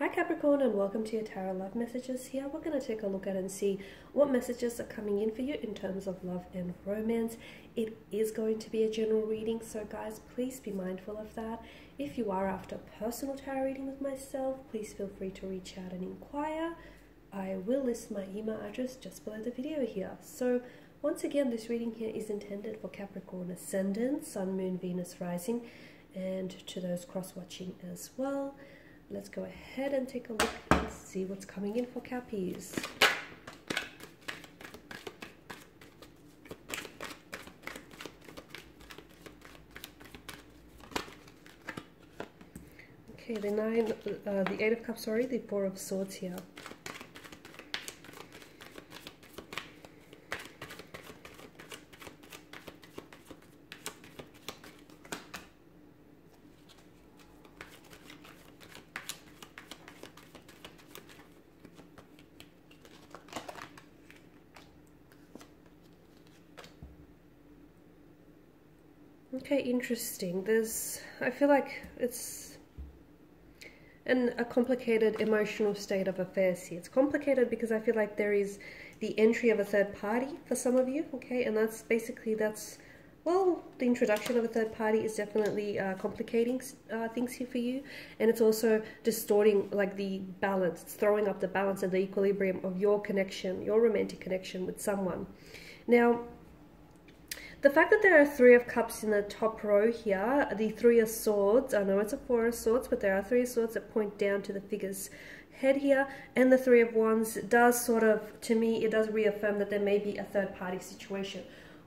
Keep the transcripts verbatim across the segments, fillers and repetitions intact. Hi Capricorn, and welcome to your Tarot Love Messages. Here we're going to take a look at and see what messages are coming in for you in terms of love and romance. It is going to be a general reading, so guys, please be mindful of that. If you are after a personal tarot reading with myself, please feel free to reach out and inquire. I will list my email address just below the video here. So once again, this reading here is intended for Capricorn Ascendant, Sun, Moon, Venus, Rising, and to those cross-watching as well. Let's go ahead and take a look and see what's coming in for Cappies. Okay, the nine, uh, the Eight of Cups, sorry, the Four of Swords here. Okay, interesting. There's, I feel like it's an, a complicated emotional state of affairs here. It's complicated because I feel like there is the entry of a third party for some of you, okay? And that's basically, that's, well, the introduction of a third party is definitely uh, complicating uh, things here for you. And it's also distorting, like, the balance. It's throwing up the balance and the equilibrium of your connection, your romantic connection with someone. Now, the fact that there are Three of Cups in the top row here, the Three of Swords, I know it's a Four of Swords, but there are Three of Swords that point down to the figure's head here, and the Three of Wands does sort of, to me, it does reaffirm that there may be a third-party situation,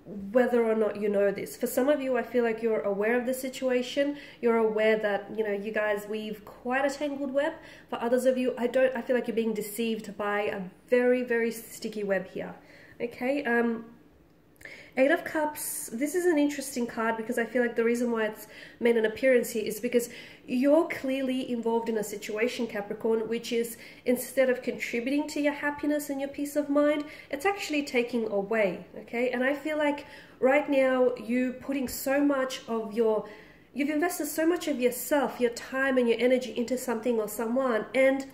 whether or not you know this. For some of you, I feel like you're aware of the situation, you're aware that, you know, you guys weave quite a tangled web. For others of you, I don't, I feel like you're being deceived by a very, very sticky web here, okay? Um... Eight of Cups, this is an interesting card because I feel like the reason why it's made an appearance here is because you're clearly involved in a situation, Capricorn, which is, instead of contributing to your happiness and your peace of mind, it's actually taking away, okay? And I feel like right now you're putting so much of your, you've invested so much of yourself, your time and your energy into something or someone, and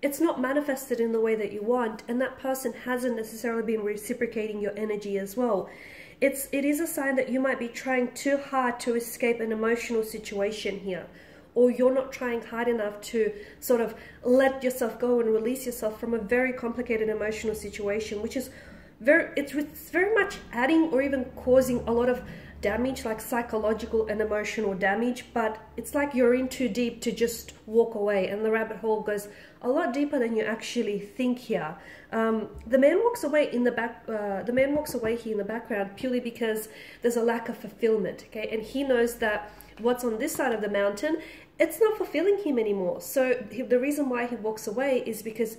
it's not manifested in the way that you want, and that person hasn't necessarily been reciprocating your energy as well. It's, it is a sign that you might be trying too hard to escape an emotional situation here, or you're not trying hard enough to sort of let yourself go and release yourself from a very complicated emotional situation, which is very, it's, it's very much adding or even causing a lot of damage, like psychological and emotional damage, but it's like you're in too deep to just walk away, and the rabbit hole goes a lot deeper than you actually think here. Um, the man walks away in the back. Uh, the man walks away here in the background purely because there's a lack of fulfillment. Okay, and he knows that what's on this side of the mountain, it's not fulfilling him anymore. So he, the reason why he walks away is because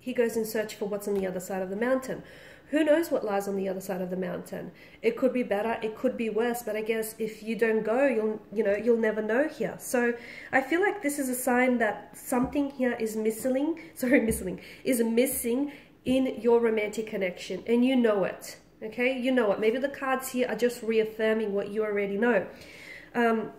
he goes in search for what's on the other side of the mountain. Who knows what lies on the other side of the mountain? It could be better, it could be worse, but I guess if you don't go, you'll, you know, you'll never know here. So I feel like this is a sign that something here is missing, sorry, missing, is missing in your romantic connection, and you know it, okay? You know it. Maybe the cards here are just reaffirming what you already know. Um,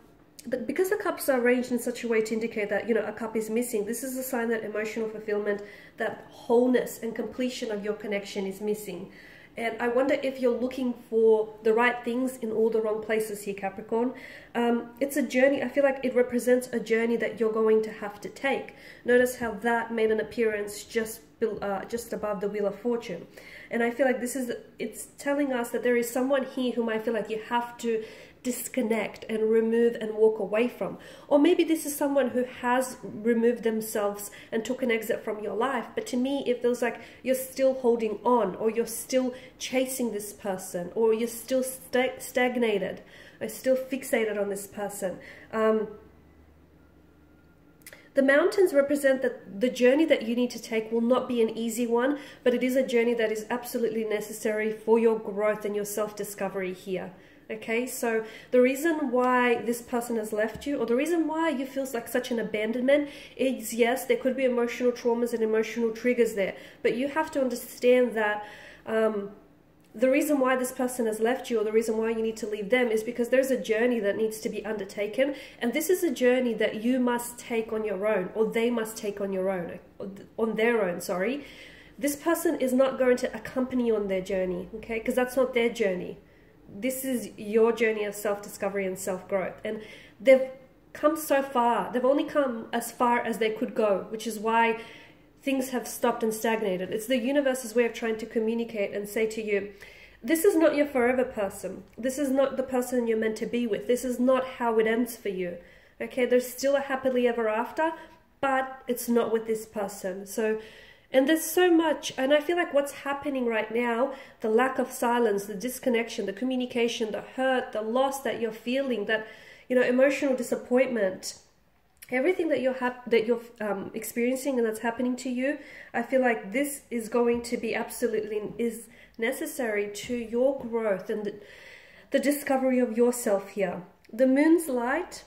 But because the cups are arranged in such a way to indicate that, you know, a cup is missing, this is a sign that emotional fulfillment, that wholeness and completion of your connection is missing. And I wonder if you're looking for the right things in all the wrong places here, Capricorn. Um, it's a journey. I feel like it represents a journey that you're going to have to take. Notice how that made an appearance just uh, just above the Wheel of Fortune. And I feel like this is, it's telling us that there is someone here whom I feel like you have to disconnect and remove and walk away from. Or maybe this is someone who has removed themselves and took an exit from your life, but to me it feels like you're still holding on, or you're still chasing this person, or you're still st stagnated or still fixated on this person. Um, the mountains represent that the journey that you need to take will not be an easy one, but it is a journey that is absolutely necessary for your growth and your self-discovery here. Okay, so the reason why this person has left you, or the reason why you feel like such an abandonment, is yes, there could be emotional traumas and emotional triggers there, but you have to understand that um, the reason why this person has left you, or the reason why you need to leave them, is because there's a journey that needs to be undertaken, and this is a journey that you must take on your own, or they must take on your own, on their own, sorry. This person is not going to accompany you on their journey, okay? Because that's not their journey. This is your journey of self-discovery and self-growth, and they've come so far. They've only come as far as they could go, which is why things have stopped and stagnated. It's the universe's way of trying to communicate and say to you, this is not your forever person. This is not the person you're meant to be with. This is not how it ends for you. Okay, there's still a happily ever after, but it's not with this person. So, and there's so much, and I feel like what's happening right now, the lack of silence, the disconnection, the communication, the hurt, the loss that you're feeling, that, you know, emotional disappointment, everything that you're hap that you're um, experiencing and that's happening to you, I feel like this is going to be absolutely is necessary to your growth and the, the discovery of yourself here. The moon's light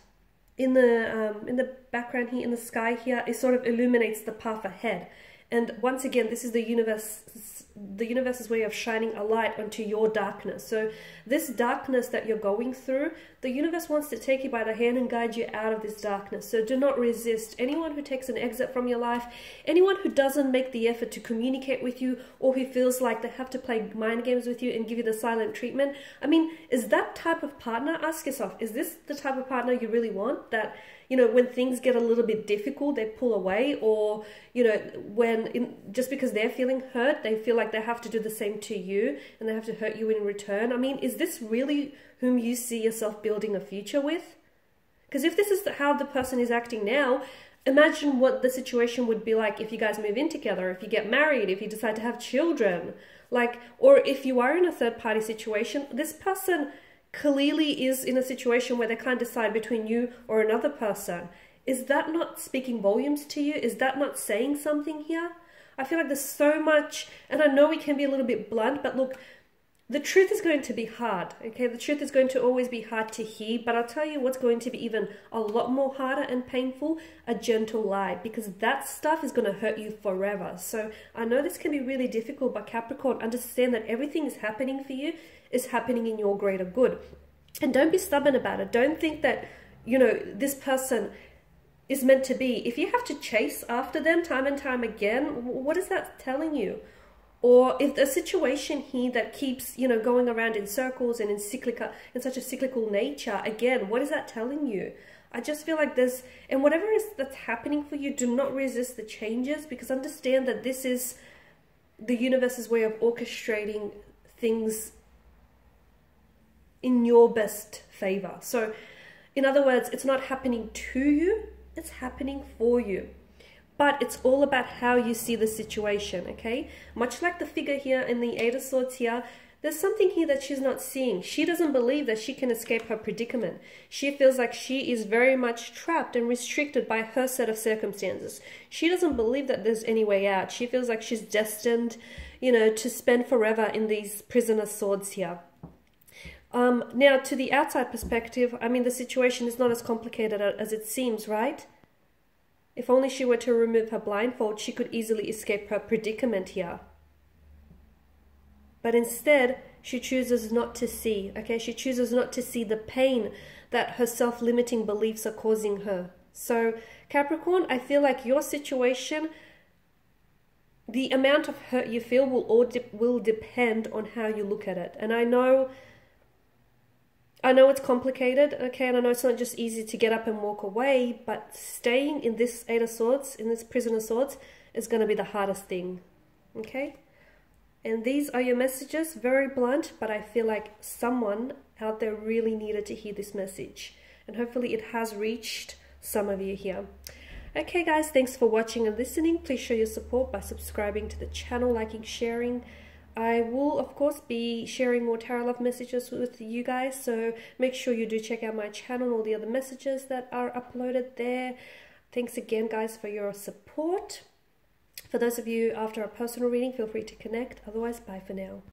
in the um, in the background here in the sky here, it sort of illuminates the path ahead. And once again, this is the universe, the universe's way of shining a light onto your darkness. So this darkness that you're going through, the universe wants to take you by the hand and guide you out of this darkness. So do not resist anyone who takes an exit from your life, anyone who doesn't make the effort to communicate with you, or who feels like they have to play mind games with you and give you the silent treatment. I mean, is that type of partner, ask yourself, is this the type of partner you really want? That, you know, when things get a little bit difficult, they pull away, or, you know, when in, just because they're feeling hurt, they feel like they have to do the same to you and they have to hurt you in return. I mean, is this really whom you see yourself building a future with? Because if this is the, how the person is acting now, imagine what the situation would be like if you guys move in together, if you get married, if you decide to have children, like, or if you are in a third party situation, this person clearly is in a situation where they can't decide between you or another person. Is that not speaking volumes to you? Is that not saying something here? I feel like there's so much, and I know we can be a little bit blunt, but look, the truth is going to be hard, okay? The truth is going to always be hard to hear, but I'll tell you what's going to be even a lot more harder and painful, a gentle lie, because that stuff is going to hurt you forever. So I know this can be really difficult, but Capricorn, understand that everything is happening for you is happening in your greater good. And don't be stubborn about it. Don't think that, you know, this person is meant to be. If you have to chase after them time and time again, what is that telling you? Or if the situation here that keeps, you know, going around in circles and in cyclical, in such a cyclical nature, again, what is that telling you? I just feel like there's, and whatever is that's happening for you, do not resist the changes, because understand that this is the universe's way of orchestrating things in your best favor. So in other words, it's not happening to you, it's happening for you. But it's all about how you see the situation, okay? Much like the figure here in the Eight of Swords here, there's something here that she's not seeing. She doesn't believe that she can escape her predicament. She feels like she is very much trapped and restricted by her set of circumstances. She doesn't believe that there's any way out. She feels like she's destined, you know, to spend forever in these prisoner swords here. Um, now, to the outside perspective, I mean, the situation is not as complicated as it seems, right? If only she were to remove her blindfold, she could easily escape her predicament here. But instead, she chooses not to see, okay? She chooses not to see the pain that her self-limiting beliefs are causing her. So, Capricorn, I feel like your situation, the amount of hurt you feel will, all de- will depend on how you look at it. And I know... I know it's complicated, okay, and I know it's not just easy to get up and walk away, but staying in this Eight of Swords, in this Prison of Swords, is going to be the hardest thing, okay? And these are your messages, very blunt, but I feel like someone out there really needed to hear this message. And hopefully it has reached some of you here. Okay, guys, thanks for watching and listening. Please show your support by subscribing to the channel, liking, sharing. I will, of course, be sharing more tarot love messages with you guys, so make sure you do check out my channel and all the other messages that are uploaded there. Thanks again, guys, for your support. For those of you after a personal reading, feel free to connect. Otherwise, bye for now.